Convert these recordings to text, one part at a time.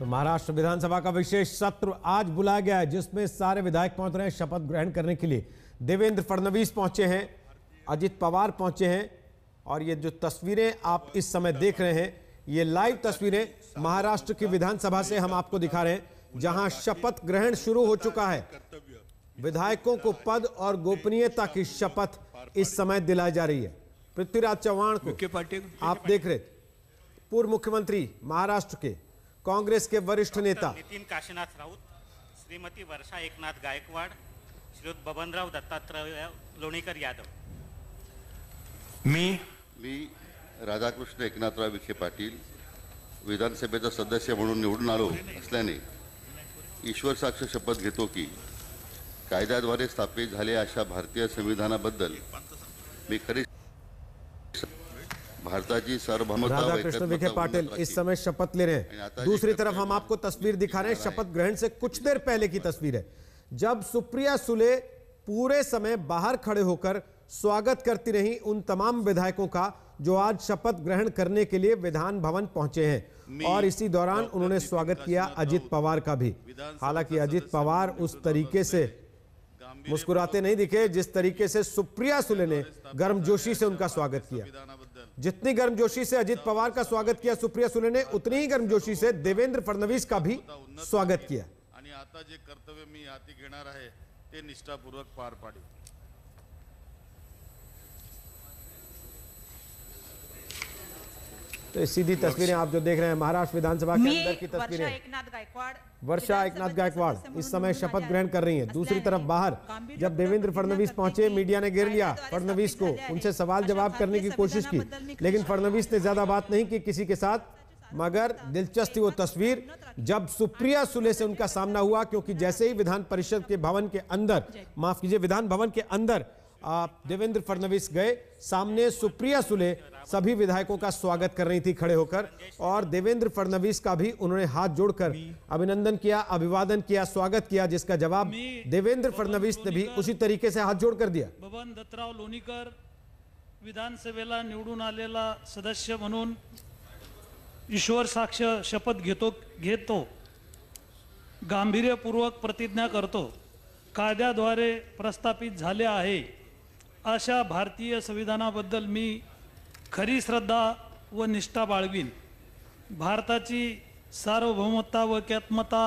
तो महाराष्ट्र विधानसभा का विशेष सत्र आज बुलाया गया है, जिसमें सारे विधायक पहुंच रहे हैं शपथ ग्रहण करने के लिए। देवेंद्र फडणवीस पहुंचे हैं, अजित पवार पहुंचे हैं और ये जो तस्वीरें आप इस समय देख रहे हैं, ये लाइव तस्वीरें महाराष्ट्र की विधानसभा से हम आपको दिखा रहे हैं, जहां शपथ ग्रहण शुरू हो चुका है। विधायकों को पद और गोपनीयता की शपथ इस समय दिलाई जा रही है। पृथ्वीराज चव्हाण को आप देख रहे, पूर्व मुख्यमंत्री महाराष्ट्र के, कांग्रेस के वरिष्ठ नेता नितीन काशीनाथ राउत, श्रीमती वर्षा एकनाथ गायकवाड़, श्रीयुत बबनराव दत्तात्रय लोणीकर यादव। मी राधाकृष्ण एकनाथराव विखे पाटील विधानसभेचा सदस्य म्हणून निवडून आलो असल्याने ईश्वर साक्ष शपथ घेतो की कायद्याद्वारे स्थापित झालेल्या अशा भारतीय संविधानाबद्दल मी खरी भारताची सार्वभौमता। राधाकृष्ण विखे पाटिल इस समय शपथ ले रहे हैं। दूसरी तरफ हम आपको तस्वीर दिखा रहे हैं, शपथ ग्रहण से कुछ देर पहले की तस्वीर है, जब सुप्रिया सुले पूरे समय बाहर खड़े होकर स्वागत करती रही उन तमाम विधायकों का जो आज शपथ ग्रहण करने के लिए विधान भवन पहुंचे हैं। और इसी दौरान उन्होंने स्वागत किया अजित पवार का भी। हालांकि अजित पवार उस तरीके से मुस्कुराते नहीं दिखे जिस तरीके से सुप्रिया सुले ने गर्मजोशी से उनका स्वागत किया। जितनी गर्मजोशी से अजित पवार का स्वागत किया सुप्रिया सुले ने, उतनी ही गर्मजोशी से देवेंद्र फडणवीस का भी स्वागत किया। आता जे कर्तव्य मी हाती घेणार आहे ते निष्ठापूर्वक पार पाडीन। तो सीधी तस्वीरें आप जो देख रहे हैं महाराष्ट्र विधानसभा के अंदर की तस्वीरें। वर्षा एकनाथ गायकवाड़ इस समय शपथ ग्रहण कर रही हैं। दूसरी तरफ बाहर जब देवेंद्र फडणवीस पहुंचे, मीडिया ने घेर लिया फडणवीस को, उनसे सवाल जवाब करने की कोशिश की, लेकिन फडणवीस ने ज्यादा बात नहीं की किसी के साथ। मगर दिलचस्प थी वो तस्वीर जब सुप्रिया सुले से उनका सामना हुआ, क्योंकि जैसे ही विधान परिषद के भवन के अंदर, माफ कीजिए, विधान भवन के अंदर देवेंद्र फडणवीस गए, सामने सुप्रिया सुले सभी विधायकों का स्वागत कर रही थी खड़े होकर, और देवेंद्र फडणवीस का भी उन्होंने हाथ जोड़कर अभिनंदन किया, अभिवादन किया, स्वागत किया, जिसका जवाब देवेंद्र फडणवीस ने भी उसी तरीके से हाथ जोड़कर दिया। बबन दत्तराव लोणीकर विधानसभेला निवडून आलेला सदस्य म्हणून ईश्वर साक्ष शपथ घेतो गांभीर्यपूर्वक प्रतिज्ञा करतो कायद्याद्वारे प्रस्थापित झाले आहे अशा भारतीय संविधानाबद्दल मी खरी श्रद्धा व निष्ठा बाळगीन। भारताची सार्वभौमता व एकात्मता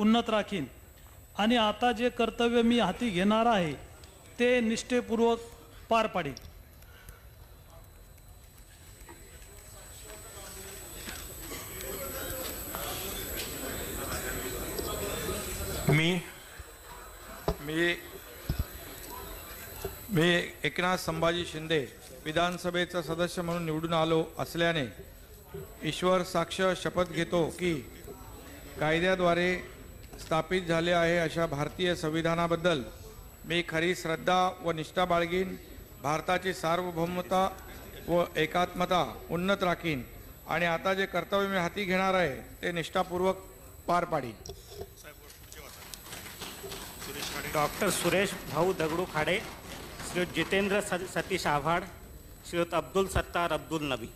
उन्नत राखीन आणि आता जे कर्तव्य मी हाती घेणार आहे ते निष्ठेपूर्वक पार पाडीन। मी एकनाथ संभाजी शिंदे विधानसभेचा सदस्य म्हणून निवडून आलो असल्याने ईश्वर साक्ष शपथ घेतो की कायद्याद्वारे स्थापित झाले आहे अशा भारतीय संविधानाबद्दल मी खरी श्रद्धा व निष्ठा बाळगीन। भारताची सार्वभौमता व एकात्मता उन्नत राखीन आणि आता जे कर्तव्य मी हाती घेणार आहे ते निष्ठापूर्वक पार पाडीन। डॉक्टर सुरेश भाऊ दगडू खाडे, श्रीयुत जितेंद्र सतीश आव्हाड, श्रीयुत अब्दुल सत्तार अब्दुल नबी।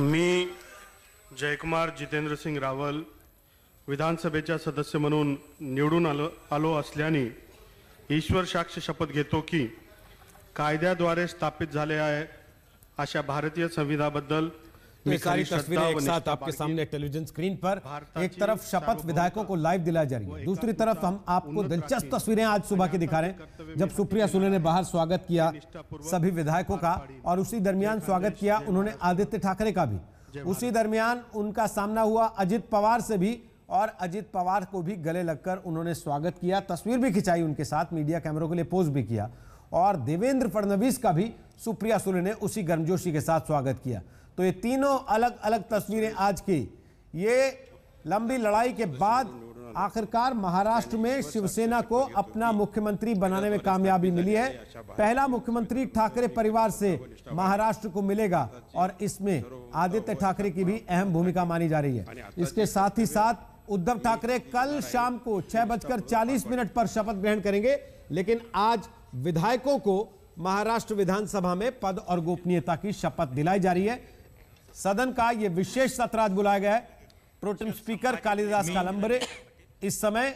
मी जयकुमार जितेंद्र सिंग रावल विधानसभेचा सदस्य म्हणून निवडून आलो असल्याने ईश्वर साक्ष शपथ घेतो की कायद्याद्वारे स्थापित झाले आहे अशा भारतीय संविधानाबद्दल। ये सारी तस्वीरें एक साथ आपके सामने टेलीविजन स्क्रीन पर। एक तरफ शपथ विधायकों को लाइव दिलाई जा रही है, दूसरी तरफ हम आपको दिलचस्प तस्वीरें आज सुबह की दिखा रहे हैं जब सुप्रिया सुले ने बाहर स्वागत किया सभी विधायकों का, और उसी दरमियान स्वागत किया उन्होंने आदित्य ठाकरे का भी। उसी दरमियान उनका सामना हुआ अजित पवार से भी, और अजित पवार को भी गले लगकर उन्होंने स्वागत किया, तस्वीर भी खिंचाई उनके साथ, मीडिया कैमरों के लिए पोज भी किया। और देवेंद्र फडणवीस का भी सुप्रिया सुले ने उसी गर्मजोशी के साथ स्वागत किया। तो ये तीनों अलग अलग तस्वीरें आज की। ये लंबी लड़ाई के बाद आखिरकार महाराष्ट्र में शिवसेना को अपना मुख्यमंत्री बनाने में कामयाबी मिली है। पहला मुख्यमंत्री ठाकरे परिवार से महाराष्ट्र को मिलेगा और इसमें आदित्य ठाकरे की भी अहम भूमिका मानी जा रही है। इसके साथ ही साथ उद्धव ठाकरे कल शाम को 6:40 पर शपथ ग्रहण करेंगे, लेकिन आज विधायकों को महाराष्ट्र विधानसभा में पद और गोपनीयता की शपथ दिलाई जा रही है। सदन का यह विशेष सत्र आज बुलाया गया है। प्रोटेम स्पीकर कालिदास कालंबरे इस समय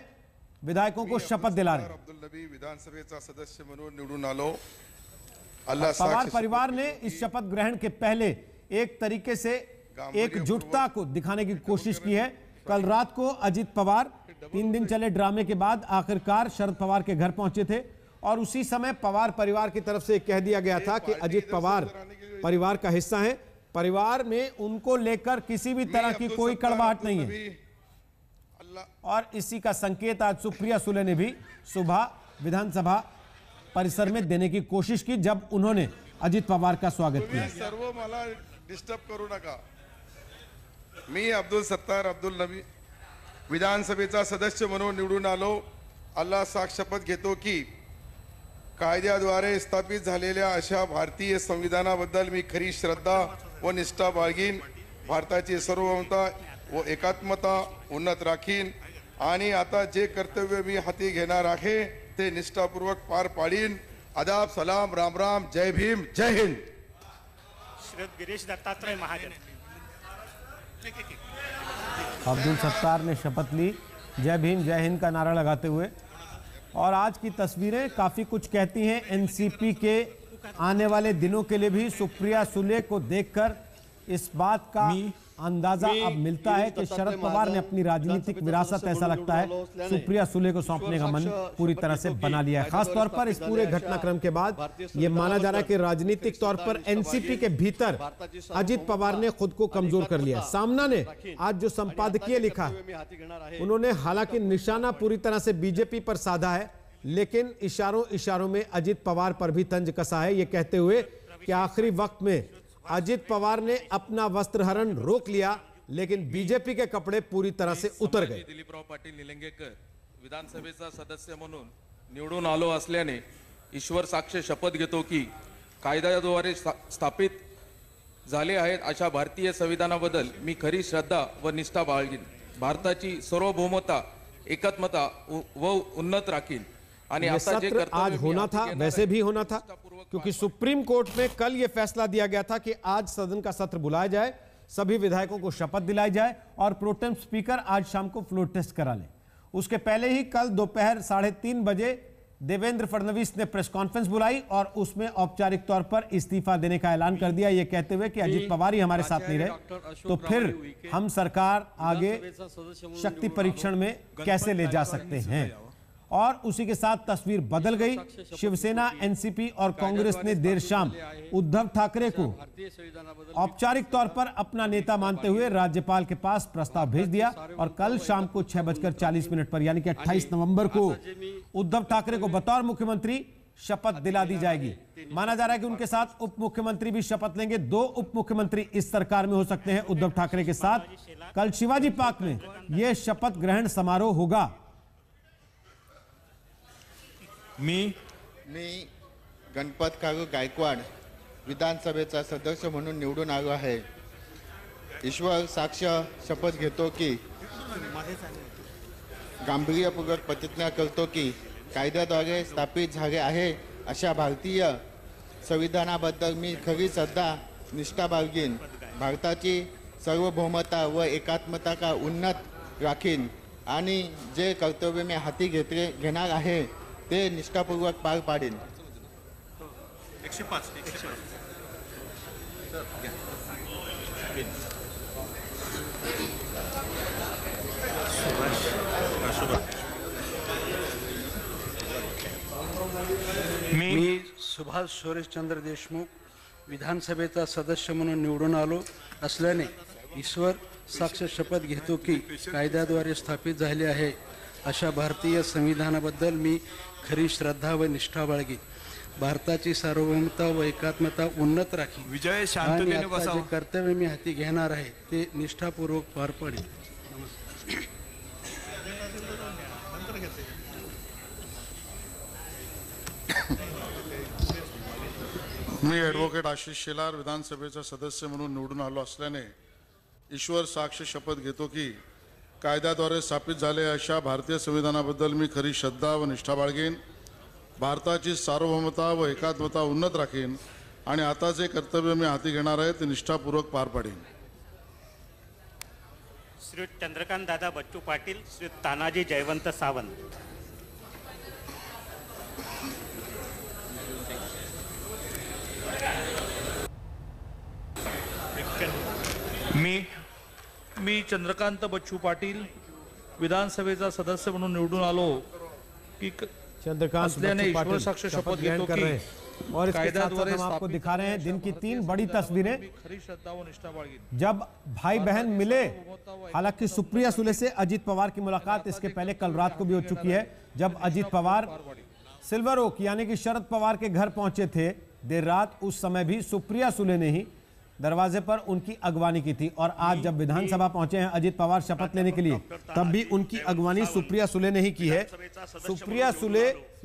विधायकों को शपथ दिला रहे। अब्दुल नबी विधानसभा सदस्य मनोज निवडून आलो। पवार परिवार ने इस शपथ ग्रहण के पहले एक तरीके से एकजुटता को दिखाने की कोशिश की है। कल रात को अजित पवार 3 दिन चले ड्रामे के बाद आखिरकार शरद पवार के घर पहुंचे थे और उसी समय पवार परिवार की तरफ से कह दिया गया था कि अजित पवार परिवार का हिस्सा है, परिवार में उनको लेकर किसी भी तरह की कोई कड़वाहट नहीं है। और इसी का संकेत आज सुप्रिया सुले ने भी सुबह विधानसभा परिसर में देने की कोशिश की जब उन्होंने अजित पवार का स्वागत किया। सर्व मला डिस्टर्ब करू नका। मी अब्दुल सत्तार अब्दुल नबी विधानसभेचा सदस्य म्हणून निवडून आलो। अल्ला साक्ष शपथ घेतो की कायद्याद्वारे स्थापित झालेल्या अशा भारतीय संविधानाबद्दल मी खरी श्रद्धा व निष्ठा बाळगीन। भारताची सर्वभौमता व एकात्मता उन्नत राखीन आणि आता जे कर्तव्य मी हाती घेणार आहे ते निष्ठापूर्वक पार पाडीन। आदाब, सलाम, राम राम, जय भीम, जय हिंद। श्री गिरीश दत्तात्रय महाजन। अब्दुल सत्तार ने शपथ ली जय भीम जय हिंद का नारा लगाते हुए। और आज की तस्वीरें काफ़ी कुछ कहती हैं। एनसीपी के आने वाले दिनों के लिए भी सुप्रिया सुले को देखकर इस बात का अंदाजा अब मिलता है कि शरद पवार ने अपनी राजनीतिक विरासत ऐसा लगता है सुप्रिया सुले को सौंपने का मन पूरी तरह से बना लिया है। खासतौर पर इस पूरे घटनाक्रम के बाद ये माना जा रहा है कि राजनीतिक तौर पर एनसीपी के भीतर अजित पवार ने खुद को कमजोर कर लिया। सामना ने आज जो संपादकीय लिखा उन्होंने हालांकि निशाना पूरी तरह से बीजेपी पर साधा है लेकिन इशारों इशारों में अजित पवार पर भी तंज कसा है, ये कहते हुए कि आखिरी वक्त में अजित पवार ने अपना वस्त्रहरण रोक लिया लेकिन बीजेपी के कपड़े पूरी तरह से उतर गए। दिलीपराव पाटील निलंगेकर विधानसभेचा सदस्य म्हणून निवडून आलो असल्याने ईश्वर साक्ष शपथ घेतो की कायद्याद्वारे स्थापित झाले आहेत अशा भारतीय संविधानाबद्दल मी खरी श्रद्धा व निष्ठा बाळगीन। भारताची सार्वभौमता एकात्मता व उन्नत राखीन। सत्र आज होना था, वैसे भी होना था क्योंकि सुप्रीम कोर्ट में कल यह फैसला दिया गया था कि आज सदन का सत्र बुलाया जाए, सभी विधायकों को शपथ दिलाई जाए और प्रोटेम स्पीकर आज शाम को फ्लोर टेस्ट करा लें। उसके पहले ही कल दोपहर 3:30 बजे देवेंद्र फडणवीस ने प्रेस कॉन्फ्रेंस बुलाई और उसमें औपचारिक तौर पर इस्तीफा देने का ऐलान कर दिया, ये कहते हुए कि अजित पवार ही हमारे साथ नहीं रहे तो फिर हम सरकार आगे शक्ति परीक्षण में कैसे ले जा सकते हैं। और उसी के साथ तस्वीर बदल गई। शिवसेना, एनसीपी और कांग्रेस ने देर शाम उद्धव ठाकरे को औपचारिक तौर पर अपना नेता मानते हुए राज्यपाल के पास प्रस्ताव भेज दिया और कल शाम को 6:40 पर यानी कि 28 नवंबर को उद्धव ठाकरे को बतौर मुख्यमंत्री शपथ दिला दी जाएगी। माना जा रहा है कि उनके साथ उप मुख्यमंत्री भी शपथ लेंगे। 2 उप मुख्यमंत्री इस सरकार में हो सकते हैं उद्धव ठाकरे के साथ। कल शिवाजी पार्क में यह शपथ ग्रहण समारोह होगा। मी गणपत कागू गायकवाड विधानसभेचा सदस्य म्हणून निवडून आलो आहे। ईश्वर साक्ष शपथ घेतो की गांभीर्यपूर्वक प्रतिज्ञा करतो की कायद्याद्वारे स्थापित झाले आहे अशा भारतीय संविधानाबद्दल मी खरी श्रद्धा निष्ठा बाळगीन। भारताची सार्वभौमता व एकात्मता का उन्नत राखीन आणि जे कर्तव्य मी हाती घेणार आहे ते निष्ठापूर्वक पार पाडेन। मी सुभाष सुरेशचंद्र देशमुख विधानसभेचा सदस्य म्हणून निवडून आलो असल्याने ईश्वर साक्ष शपथ घेतो की कायद्याद्वारे स्थापित झाले आहे अशा भारतीय संविधानाबद्दल मी खरी श्रद्धा व निष्ठा बाळगी। भारताची सार्वभौमता व एकात्मता उन्नत राखी विजय शांततेने बसाव कर्तव्य मी हाती घेणार आहे ते निष्ठापूर्वक पार पाडेन। मी ॲडव्होकेट आशिष शेलार विधानसभेचा सदस्य म्हणून निवडून आलो असल्याने ईश्वर साक्ष शपथ घेतो की कायद्याद्वारे स्थापित झाले अशा भारतीय संविधानाबद्दल मी खरी श्रद्धा व निष्ठा बाळगेन। भारताची सार्वभौमता व एकात्मता उन्नत राखेन आणि आता जे कर्तव्य मी हाती घेणार आहे ते निष्ठापूर्वक पार पाडेन। श्री चंद्रकांत दादा बच्चू पाटील, श्री तानाजी जयवंत सावंत। मी चंद्रकांत बच्चू पाटील विधानसभेचा सदस्य म्हणून निवडून आलो की चंद्रकांत साक्ष शपथ ग्रहण कर रहे हैं और इसके साथ हम आपको दिखा रहे हैं दिन की तीन बड़ी तस्वीरें जब भाई बहन मिले। हालांकि सुप्रिया सुले से अजीत पवार की मुलाकात इसके पहले कल रात को भी हो चुकी है, जब अजीत पवार सिल्वर ओक यानी कि शरद पवार के घर पहुंचे थे देर रात, उस समय भी सुप्रिया सुले ने ही दरवाजे पर उनकी अगवानी की थी। और आज जब विधानसभा पहुंचे हैं अजीत पवार शपथ लेने के लिए, तब भी उनकी अगवानी सुप्रिया सुले ने ही की है। सुप्रिया सुले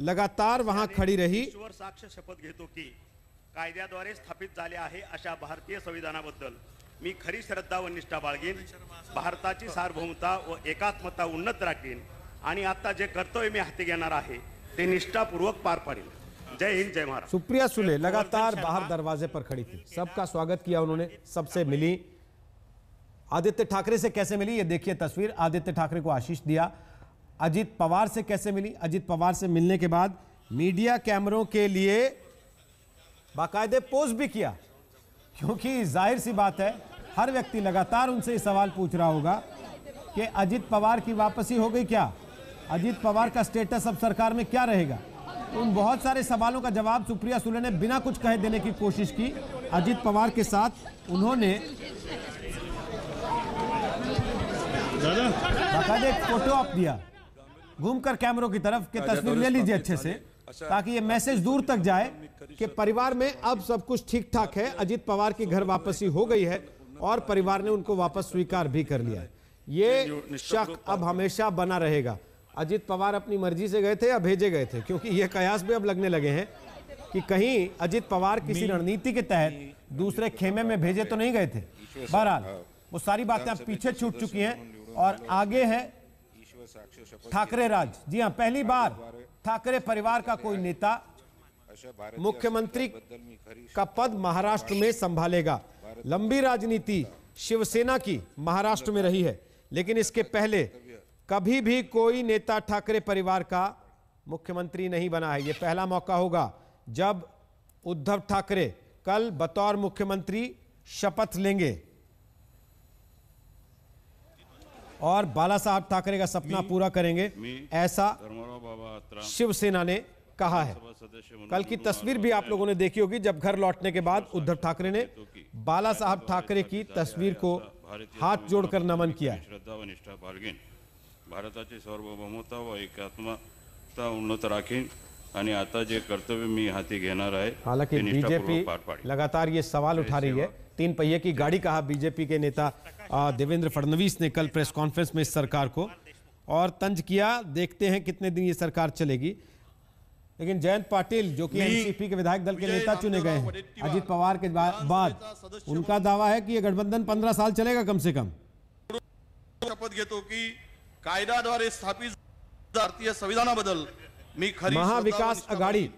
लगातार वहां खड़ी रही। साक्ष शपथ घेतो की कायद्याद्वारे स्थापित झाले आहे अशा भारतीय संविधानाबद्दल मी खरी श्रद्धा व निष्ठा बाळगीन, भारताची सार्वभौमता व एकात्मता उन्नत राखीन आणि आता जे कर्तव्य मी हाती घेणार आहे ते निष्ठापूर्वक पार पाडीन। जय हिंद, जय महाराज। सुप्रिया सुले लगातार बाहर दरवाजे पर खड़ी थी, सबका स्वागत किया उन्होंने, सबसे मिली। आदित्य ठाकरे से कैसे मिली ये देखिए तस्वीर। आदित्य ठाकरे को आशीष दिया। अजीत पवार से कैसे मिली, अजीत पवार से मिलने के बाद मीडिया कैमरों के लिए बाकायदे पोज भी किया, क्योंकि जाहिर सी बात है हर व्यक्ति लगातार उनसे सवाल पूछ रहा होगा कि अजीत पवार की वापसी हो गई क्या, अजीत पवार का स्टेटस अब सरकार में क्या रहेगा। उन बहुत सारे सवालों का जवाब सुप्रिया सुले ने बिना कुछ कहे देने की कोशिश की। अजीत पवार के साथ उन्होंने बाकायदा फोटो आप दिया, घूमकर कैमरों की तरफ के तस्वीर ले लीजिए अच्छे से, ताकि ये मैसेज दूर तक जाए कि परिवार में अब सब कुछ ठीक ठाक है। अजीत पवार की घर वापसी हो गई है और परिवार ने उनको वापस स्वीकार भी कर लिया। ये शक अब हमेशा बना रहेगा, अजीत पवार अपनी मर्जी से गए थे या भेजे गए थे, क्योंकि ये कयास भी अब लगने लगे हैं कि कहीं अजीत पवार किसी रणनीति के तहत दूसरे खेमे में भेजे तो नहीं गए थे। बहरहाल वो सारी बातें अब पीछे छूट चुकी हैं और आगे है ठाकरे राज। जी हाँ, पहली बार ठाकरे परिवार का कोई नेता मुख्यमंत्री का पद महाराष्ट्र में संभालेगा। लंबी राजनीति शिवसेना की महाराष्ट्र में रही है, लेकिन इसके पहले कभी भी कोई नेता ठाकरे परिवार का मुख्यमंत्री नहीं बना है। ये पहला मौका होगा जब उद्धव ठाकरे कल बतौर मुख्यमंत्री शपथ लेंगे और बाला साहब ठाकरे का सपना पूरा करेंगे, ऐसा शिवसेना ने कहा है। कल की तस्वीर भी आप लोगों ने देखी होगी, जब घर लौटने के बाद उद्धव ठाकरे ने बाला साहब ठाकरे की तस्वीर को हाथ जोड़कर नमन किया। भारताची सार्वभौमता व एकात्मता उन्नत राखीन आणि आता जे कर्तव्य मी हाती घेणार आहे। हालांकि बीजेपी लगातार ये सवाल उठा रही है, तीन पहिए की गाड़ी कहा बीजेपी के नेता देवेंद्र फडणवीस ने कल प्रेस कॉन्फ्रेंस में इस सरकार को, और तंज किया देखते हैं कितने दिन ये सरकार चलेगी। लेकिन जयंत पाटिल जो कि एनसीपी के विधायक दल के नेता चुने गए हैं अजीत पवार के बाद, उनका दावा है कि ये गठबंधन 15 साल चलेगा कम से कम। शपथ घेतो की कायद्याद्वारे स्थापित भारतीय संविधानाबद्दल मी खरी महाविकास आघाडी,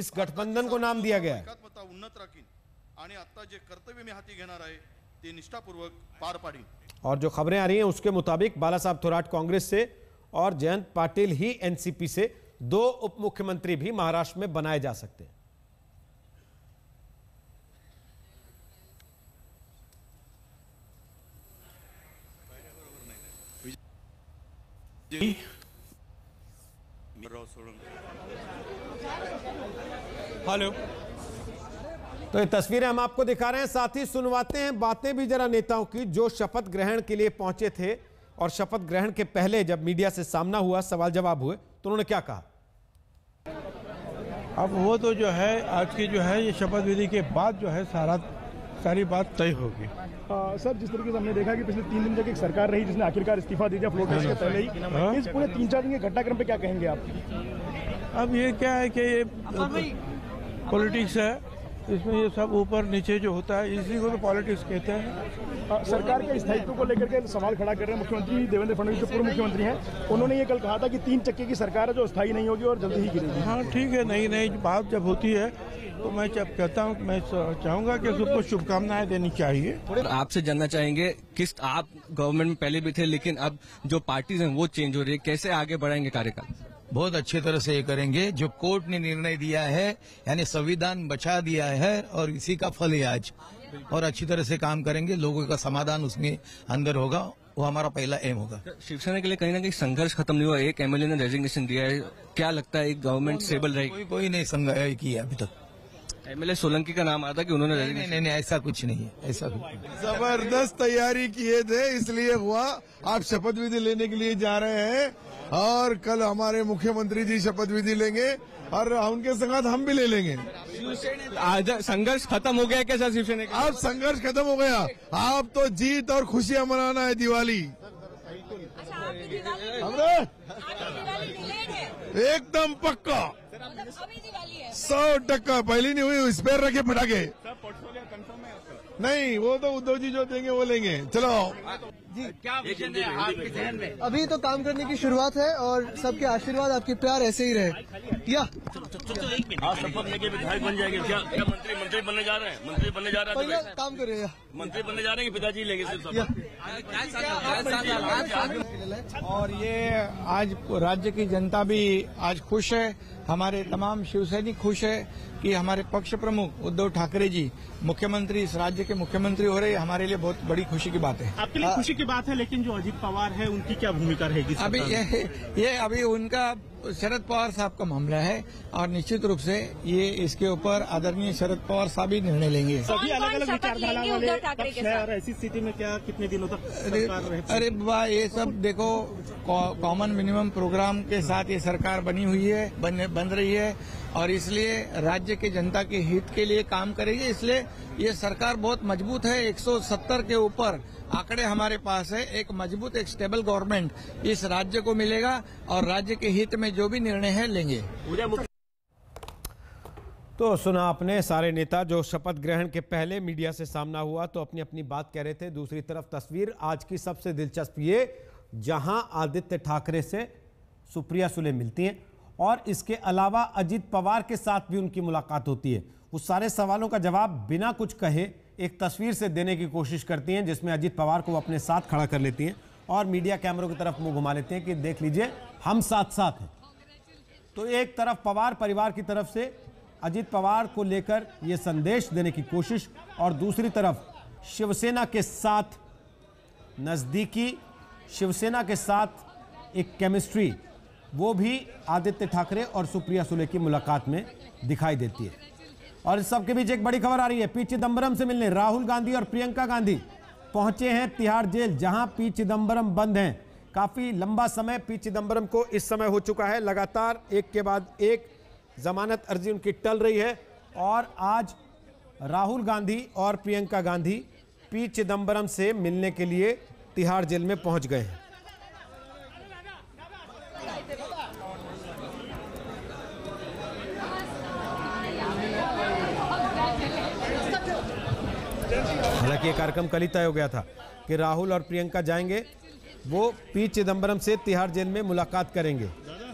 इस गठबंधन को नाम दिया गया है, उन्नत राखीन आणि आता जे कर्तव्य मी हाती घेणार आहे ते निष्ठापूर्वक पार पाडीन। और जो खबरें आ रही हैं उसके मुताबिक बाला साहब थोराट कांग्रेस से और जयंत पाटिल ही एनसीपी से, 2 उप मुख्यमंत्री भी महाराष्ट्र में बनाए जा सकते हैं। हेलो, तो ये तस्वीरें हम आपको दिखा रहे हैं, साथ ही सुनवाते हैं बातें भी जरा नेताओं की जो शपथ ग्रहण के लिए पहुंचे थे। और शपथ ग्रहण के पहले जब मीडिया से सामना हुआ, सवाल जवाब हुए, तो उन्होंने क्या कहा। अब वो तो जो है आज की जो है ये शपथ विधि के बाद जो है सारी बात तय होगी। सर, जिस तरीके से हमने देखा कि पिछले 3 दिन तक एक सरकार रही जिसने आखिरकार इस्तीफा दे दिया फ्लोट के पहले ही, इस पूरे 3-4 दिन के घटनाक्रम पे क्या कहेंगे आप। अब ये क्या है कि ये पॉलिटिक्स है, इसमें ये सब ऊपर नीचे जो होता है, इसी को तो पॉलिटिक्स कहते हैं। सरकार के स्थायित्व को लेकर के सवाल खड़ा कर रहे हैं मुख्यमंत्री देवेंद्र फडणवीस, जो पूर्व मुख्यमंत्री हैं। उन्होंने ये कल कहा था कि 3 चक्के की सरकार है जो स्थायी नहीं होगी और जल्दी ही गिरेगी। हाँ ठीक है, नहीं नहीं बात जब होती है तो मैं जब कहता हूँ, मैं चाहूँगा कि सबको शुभकामनाएं देनी चाहिए। आपसे जानना चाहेंगे किस, आप गवर्नमेंट में पहले भी थे लेकिन अब जो पार्टीज हैं वो चेंज हो रही है, कैसे आगे बढ़ाएंगे कार्यकाल? बहुत अच्छी तरह से ये करेंगे। जो कोर्ट ने निर्णय दिया है यानी संविधान बचा दिया है और इसी का फल है आज, और अच्छी तरह से काम करेंगे। लोगों का समाधान उसमें अंदर होगा, वो हमारा पहला एम होगा। शिवसेना के लिए कहीं ना कहीं संघर्ष खत्म नहीं हुआ, एक एमएलए ने रेजिग्नेशन दिया है, क्या लगता है एक गवर्नमेंट स्टेबल रहेगी? कोई नहीं संघर्ष किया अभी तक। एमएलए सोलंकी का नाम आता कि उन्होंने नहीं, ऐसा कुछ नहीं है, ऐसा जबरदस्त तैयारी किए थे इसलिए हुआ। आप शपथ विधि लेने के लिए जा रहे हैं और कल हमारे मुख्यमंत्री जी शपथ विधि लेंगे और उनके साथ हम भी ले लेंगे। संघर्ष खत्म हो गया कैसा शिवसेना का? अब संघर्ष खत्म हो गया, आप तो जीत और खुशियाँ मनाना है, दिवाली। एकदम पक्का 100%, पहली नहीं हुई स्पेयर रखे पटाखे। नहीं वो तो उद्धव जी जो देंगे वो लेंगे। चलो जी, क्या विजन है आपके जहन में? अभी तो काम करने की शुरुआत है और सबके आशीर्वाद आपके प्यार ऐसे ही रहे। या आप शपथ लेके विधायक बन जाएंगे? क्या मंत्री बनने जा रहे हैं? मंत्री बनने जा रहे हैं, काम करेगा। मंत्री बनने जा रहे हैं, पिताजी लेंगे सिर्फ। और ये आज राज्य की जनता भी आज खुश है, हमारे तमाम शिवसैनिक खुश है कि हमारे पक्ष प्रमुख उद्धव ठाकरे जी मुख्यमंत्री, इस राज्य के मुख्यमंत्री हो रहे, हमारे लिए बहुत बड़ी खुशी की बात है। आपके लिए खुशी की बात है, लेकिन जो अजीत पवार है उनकी क्या भूमिका रहेगी? अभी ये अभी उनका शरद पवार साहब का मामला है और निश्चित रूप से ये इसके ऊपर आदरणीय शरद पवार साहब ही निर्णय लेंगे। सभी अलग अलग विचारधारा वाले पक्ष है और ऐसी स्थिति में क्या कितने दिनों तक सरकार रहेगी? अरे बाबा ये सब देखो, कॉमन मिनिमम प्रोग्राम के साथ ये सरकार बनी हुई है, बन रही है और इसलिए राज्य के जनता के हित के लिए काम करेगी। इसलिए ये सरकार बहुत मजबूत है, 170 के ऊपर आंकड़े हमारे पास है। एक मजबूत, एक स्टेबल गवर्नमेंट इस राज्य को मिलेगा और राज्य के हित में जो भी निर्णय है लेंगे। तो सुना आपने सारे नेता जो शपथ ग्रहण के पहले मीडिया से सामना हुआ तो अपनी अपनी बात कह रहे थे। दूसरी तरफ तस्वीर आज की सबसे दिलचस्प ये, जहां आदित्य ठाकरे से सुप्रिया सुले मिलती हैं और इसके अलावा अजित पवार के साथ भी उनकी मुलाकात होती है। वो सारे सवालों का जवाब बिना कुछ कहे एक तस्वीर से देने की कोशिश करती हैं, जिसमें अजित पवार को अपने साथ खड़ा कर लेती हैं और मीडिया कैमरों की तरफ मुंह घुमा लेते हैं कि देख लीजिए हम साथ साथ हैं। तो एक तरफ पवार परिवार की तरफ से अजित पवार को लेकर यह संदेश देने की कोशिश और दूसरी तरफ शिवसेना के साथ नज़दीकी, शिवसेना के साथ एक केमिस्ट्री, वो भी आदित्य ठाकरे और सुप्रिया सुले की मुलाकात में दिखाई देती है। और इस सबके बीच एक बड़ी खबर आ रही है, पी चिदम्बरम से मिलने राहुल गांधी और प्रियंका गांधी पहुंचे हैं तिहाड़ जेल, जहां पी चिदम्बरम बंद हैं काफ़ी लंबा समय। पी चिदम्बरम को इस समय हो चुका है लगातार एक के बाद एक जमानत अर्जी उनकी टल रही है और आज राहुल गांधी और प्रियंका गांधी पी चिदम्बरम से मिलने के लिए तिहाड़ जेल में पहुंच गए हैं। हालांकि ये कार्यक्रम कल ही तय हो गया था कि राहुल और प्रियंका जाएंगे, वो पी चिदम्बरम से तिहाड़ जेल में मुलाकात करेंगे।